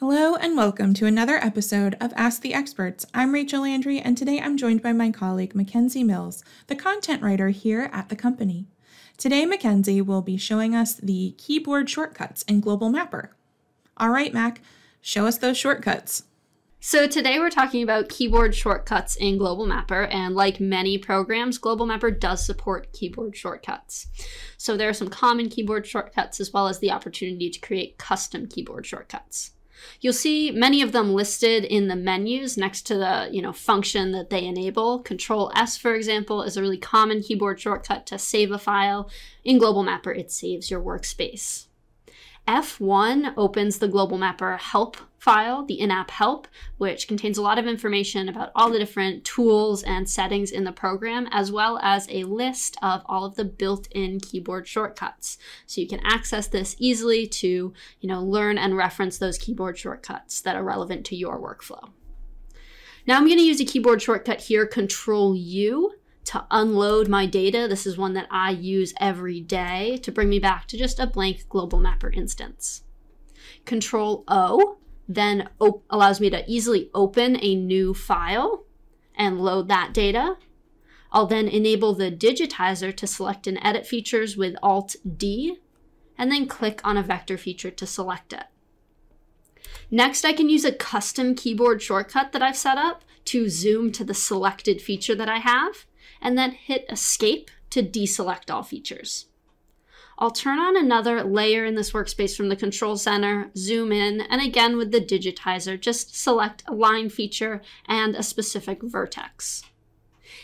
Hello and welcome to another episode of Ask the Experts. I'm Rachel Landry and today I'm joined by my colleague Mackenzie Mills, the content writer here at the company. Today Mackenzie will be showing us the keyboard shortcuts in Global Mapper. All right, Mac, show us those shortcuts. So today we're talking about keyboard shortcuts in Global Mapper, and like many programs, Global Mapper does support keyboard shortcuts. So there are some common keyboard shortcuts as well as the opportunity to create custom keyboard shortcuts. You'll see many of them listed in the menus next to the function that they enable. Control S, for example, is a really common keyboard shortcut to save a file. In Global Mapper, it saves your workspace. F1 opens the Global Mapper help file, the in-app help, which contains a lot of information about all the different tools and settings in the program, as well as a list of all of the built-in keyboard shortcuts. So you can access this easily to, learn and reference those keyboard shortcuts that are relevant to your workflow. Now I'm going to use a keyboard shortcut here, Control U, to unload my data. This is one that I use every day to bring me back to just a blank Global Mapper instance. Control O then allows me to easily open a new file and load that data. I'll then enable the digitizer to select and edit features with Alt D, and then click on a vector feature to select it. Next, I can use a custom keyboard shortcut that I've set up to zoom to the selected feature that I have, and then hit Escape to deselect all features. I'll turn on another layer in this workspace from the Control Center, zoom in, and again with the digitizer, just select a line feature and a specific vertex.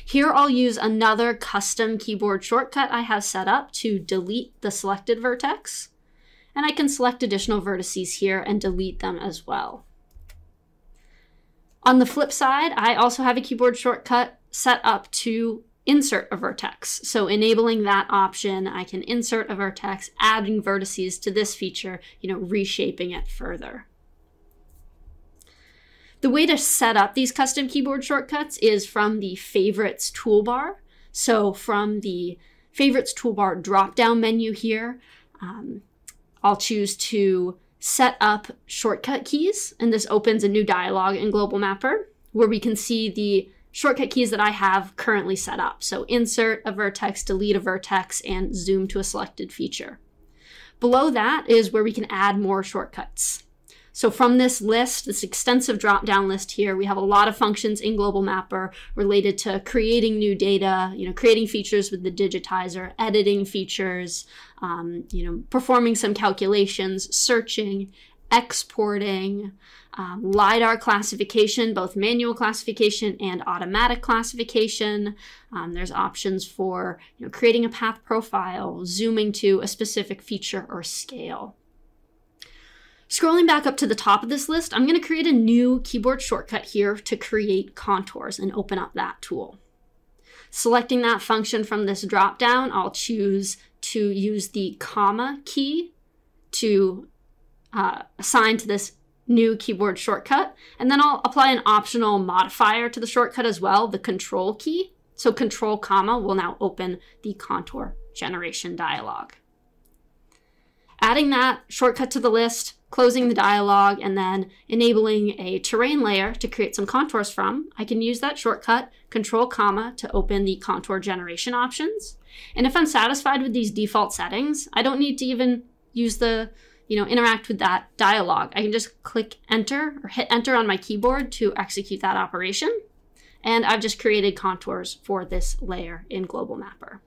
Here I'll use another custom keyboard shortcut I have set up to delete the selected vertex, and I can select additional vertices here and delete them as well. On the flip side, I also have a keyboard shortcut set up to insert a vertex. So enabling that option, I can insert a vertex, adding vertices to this feature, reshaping it further. The way to set up these custom keyboard shortcuts is from the Favorites toolbar. So from the Favorites toolbar drop-down menu here, I'll choose to set up shortcut keys, and this opens a new dialog in Global Mapper where we can see the shortcut keys that I have currently set up. So insert a vertex, delete a vertex, and zoom to a selected feature. Below that is where we can add more shortcuts. So from this list, this extensive drop-down list here, we have a lot of functions in Global Mapper related to creating new data, creating features with the digitizer, editing features, performing some calculations, searching, exporting, LiDAR classification, both manual classification and automatic classification. There's options for creating a path profile, zooming to a specific feature or scale. Scrolling back up to the top of this list, I'm going to create a new keyboard shortcut here to create contours and open up that tool. Selecting that function from this dropdown, I'll choose to use the comma key to assign to this new keyboard shortcut, and then I'll apply an optional modifier to the shortcut as well, the Control key. So Control comma will now open the contour generation dialog. Adding that shortcut to the list, closing the dialog, and then enabling a terrain layer to create some contours from, I can use that shortcut, Control comma, to open the contour generation options. And if I'm satisfied with these default settings, I don't need to even use the interact with that dialog. I can just click enter or hit enter on my keyboard to execute that operation. And I've just created contours for this layer in Global Mapper.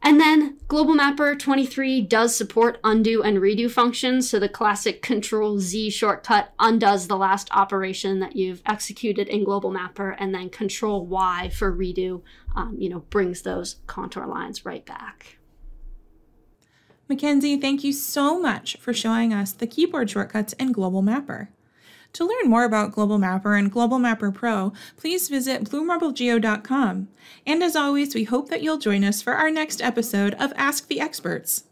And then Global Mapper 23 does support undo and redo functions. So the classic Control Z shortcut undoes the last operation that you've executed in Global Mapper, and then Control Y for redo, brings those contour lines right back. Mackenzie, thank you so much for showing us the keyboard shortcuts in Global Mapper. To learn more about Global Mapper and Global Mapper Pro, please visit bluemarblegeo.com. And as always, we hope that you'll join us for our next episode of Ask the Experts.